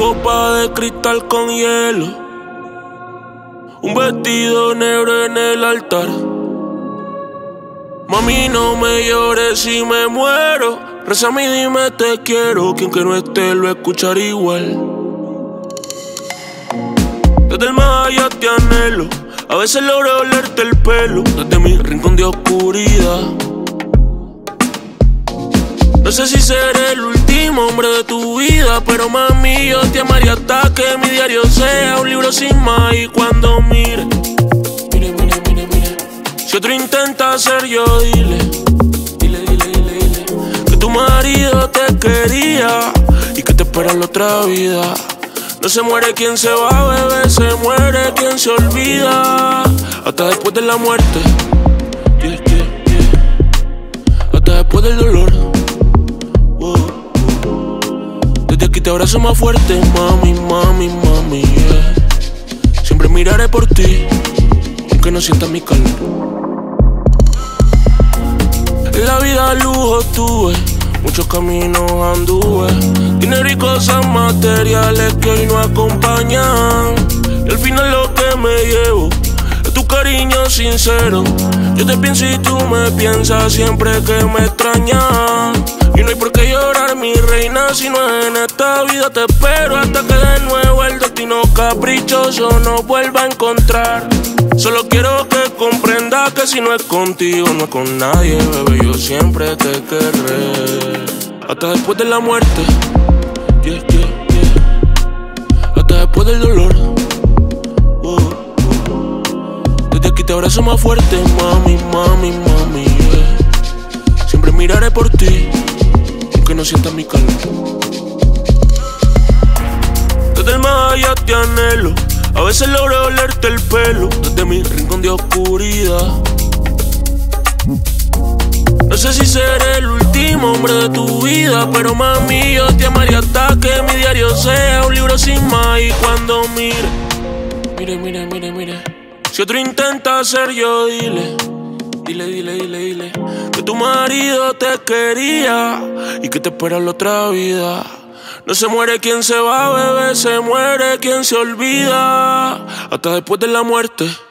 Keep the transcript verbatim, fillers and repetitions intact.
copa de cristal con hielo, un vestido negro en el altar. Mami, no me llores si me muero, rézame y dime te quiero, que aunque no esté lo escucharé igual. Desde el más allá te anhelo, a veces logro olerte el pelo, desde mi rincón de oscuridad. No sé si seré el último hombre de tu vida, pero mami, yo te amaré hasta que mi diario sea un libro sin más. Y cuando mire, mire, mire, mire, mire, si otro intenta ser yo, dile, dile, dile, dile, dile que tu marido te quería y que te espera la otra vida. No se muere quien se va, bebé, se muere quien se olvida, hasta después de la muerte, yeah, yeah, yeah. Hasta después del dolor. Desde aquí te abrazo más fuerte, mami, mami, mami, yeah. Siempre miraré por ti, aunque no sientas mi calor. En la vida lujo tuve, muchos caminos anduve, dinero y cosas materiales que hoy no acompañan. Y al final lo que me llevo es tu cariño sincero. Yo te pienso y tú me piensas siempre que me extrañas. Y no hay por qué llorar, mi reina, si no es en esta vida. Te espero hasta que de nuevo el destino caprichoso nos vuelva a encontrar. Solo quiero que comprendas que si no es contigo, no es con nadie, bebé, yo siempre te querré. Hasta después de la muerte, yeah, yeah, yeah. Hasta después del dolor, oh, oh. Desde aquí te abrazo más fuerte, mami, mami, mami, yeah. Siempre miraré por ti, que no sientas mi calor. Desde el más allá te anhelo, a veces logro olerte el pelo, desde mi rincón de oscuridad. No sé si seré el último hombre de tu vida, pero mami, yo te amaré hasta que mi diario sea un libro sin más. Y cuando mire, mire, mire, mire, mire, si otro intenta ser yo, dile, dile, dile, dile, dile que tu marido te quería y que te espera la otra vida. No se muere quien se va, bebé, se muere quien se olvida, hasta después de la muerte.